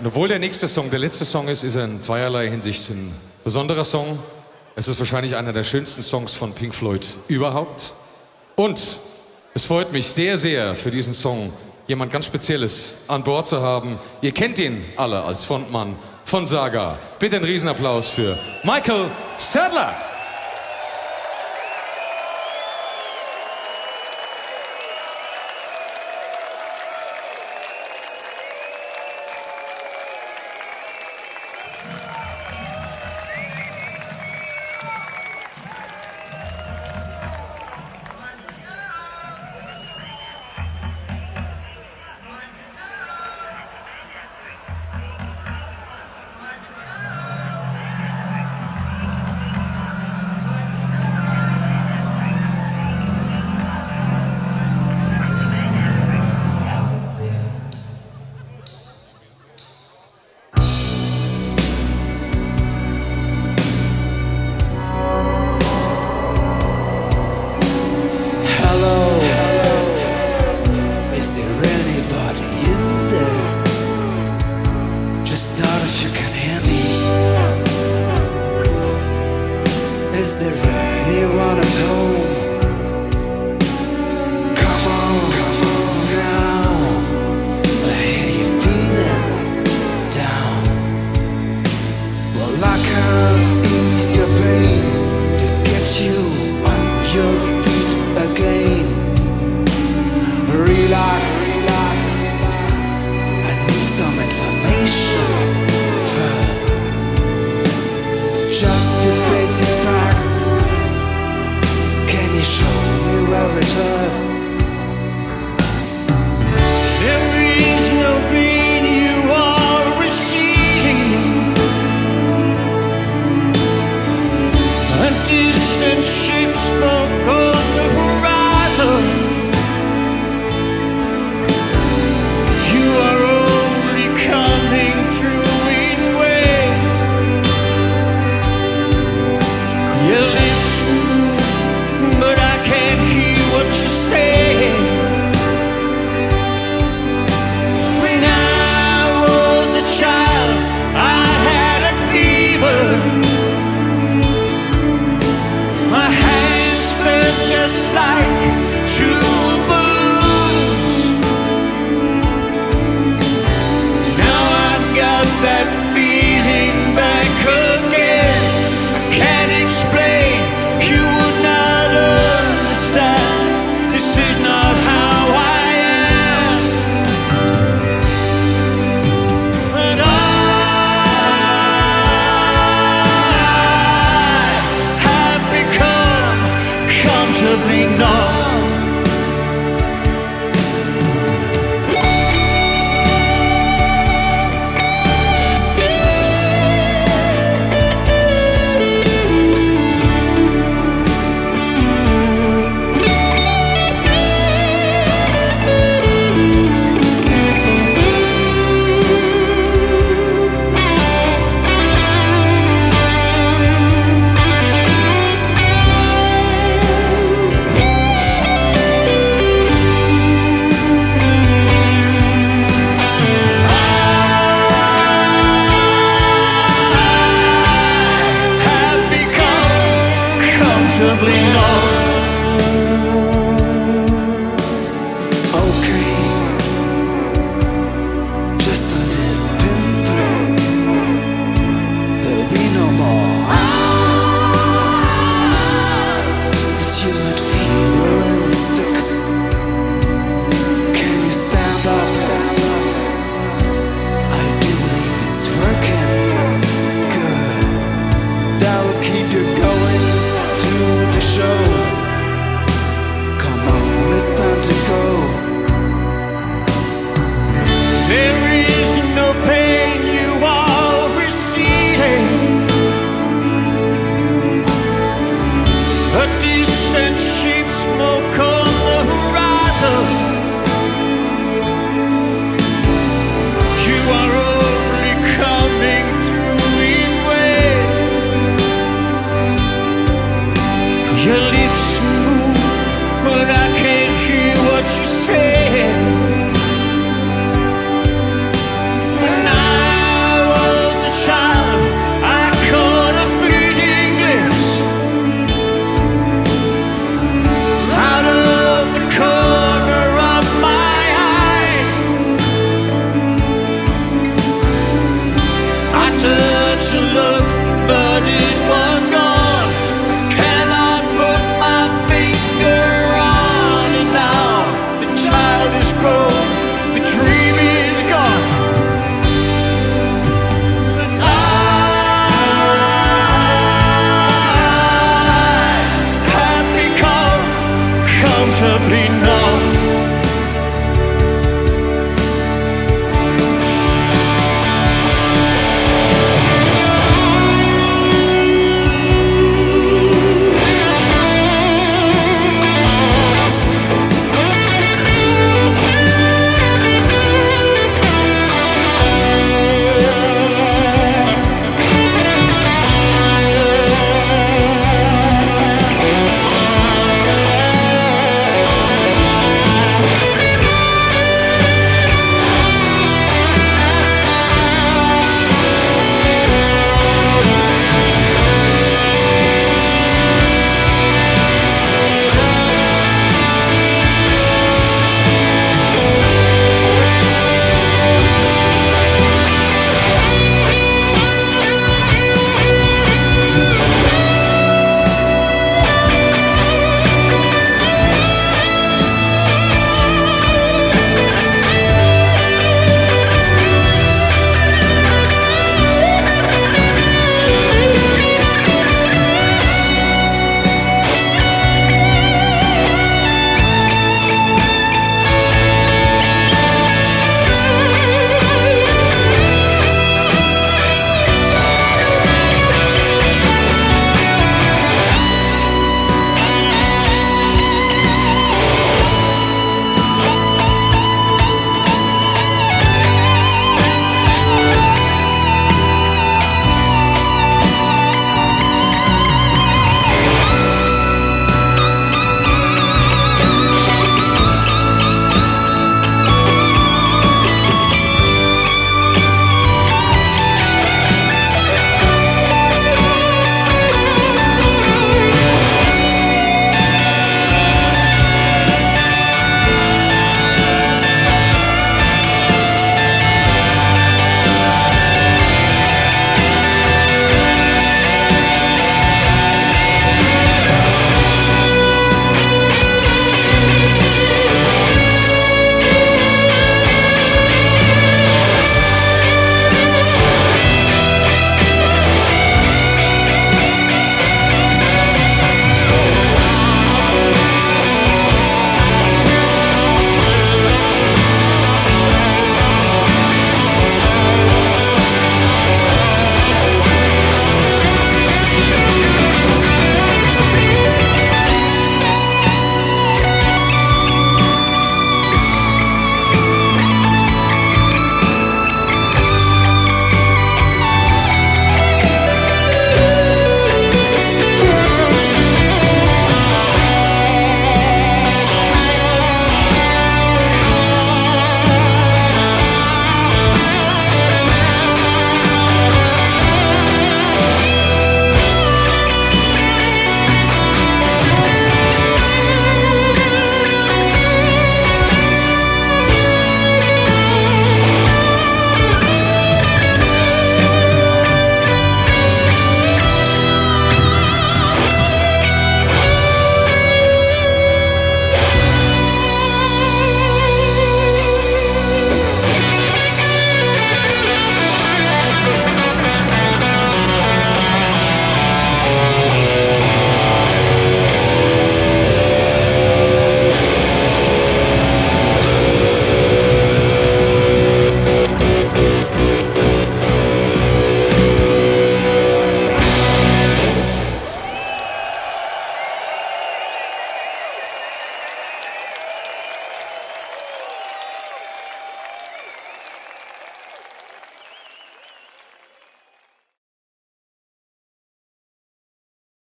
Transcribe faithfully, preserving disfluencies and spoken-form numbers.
Und obwohl der nächste Song der letzte Song ist, ist er in zweierlei Hinsicht ein besonderer Song. Es ist wahrscheinlich einer der schönsten Songs von Pink Floyd überhaupt. Und es freut mich sehr, sehr, für diesen Song jemand ganz Spezielles an Bord zu haben. Ihr kennt ihn alle als Frontmann von Saga. Bitte einen Riesenapplaus für Michael Sadler. But I can't hear what you say. up enough.